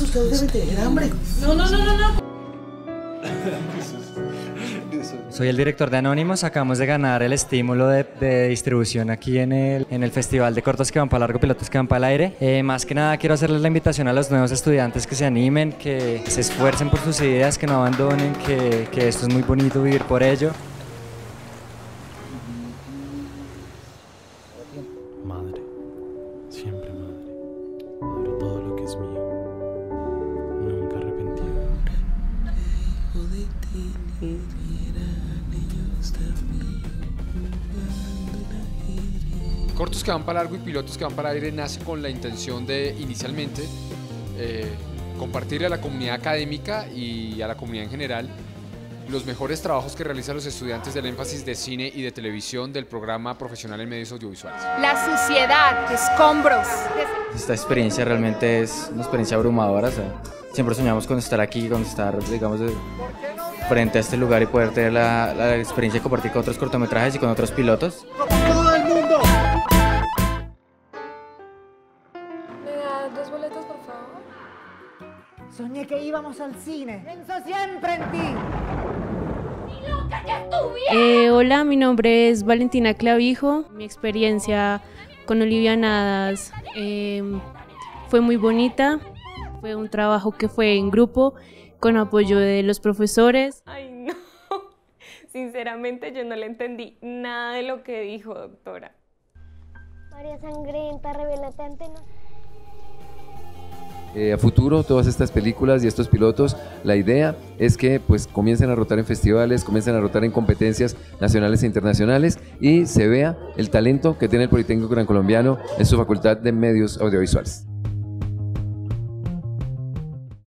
almuerzo, ustedes deben tener hambre. No. Soy el director de Anónimos, acabamos de ganar el estímulo de distribución aquí en el Festival de Cortos que van para largo, pilotos que van para el aire. Más que nada quiero hacerles la invitación a los nuevos estudiantes que se animen, que se esfuercen por sus ideas, que no abandonen, que esto es muy bonito vivir por ello. Madre, siempre madre, madre todo lo que es mío. Cortos que van para largo y pilotos que van para aire nace con la intención de inicialmente compartirle a la comunidad académica y a la comunidad en general los mejores trabajos que realizan los estudiantes del énfasis de cine y de televisión del programa profesional en medios audiovisuales. La suciedad, escombros. Esta experiencia realmente es una experiencia abrumadora, ¿sabes? Siempre soñamos con estar aquí, con estar, digamos, frente a este lugar y poder tener la experiencia de compartir con otros cortometrajes y con otros pilotos. ¡Todo el mundo! ¿Me das 2 boletos, por favor? Soñé que íbamos al cine. Pienso siempre en ti. Hola, mi nombre es Valentina Clavijo. Mi experiencia con Olivia Nadas fue muy bonita. Fue un trabajo que fue en grupo, con apoyo de los profesores. Ay, no, sinceramente yo no le entendí nada de lo que dijo, doctora. María Sangrienta, revelate ante nosotros. A futuro, todas estas películas y estos pilotos, la idea es que pues comiencen a rotar en festivales, comiencen a rotar en competencias nacionales e internacionales y se vea el talento que tiene el Politécnico Grancolombiano en su Facultad de Medios Audiovisuales.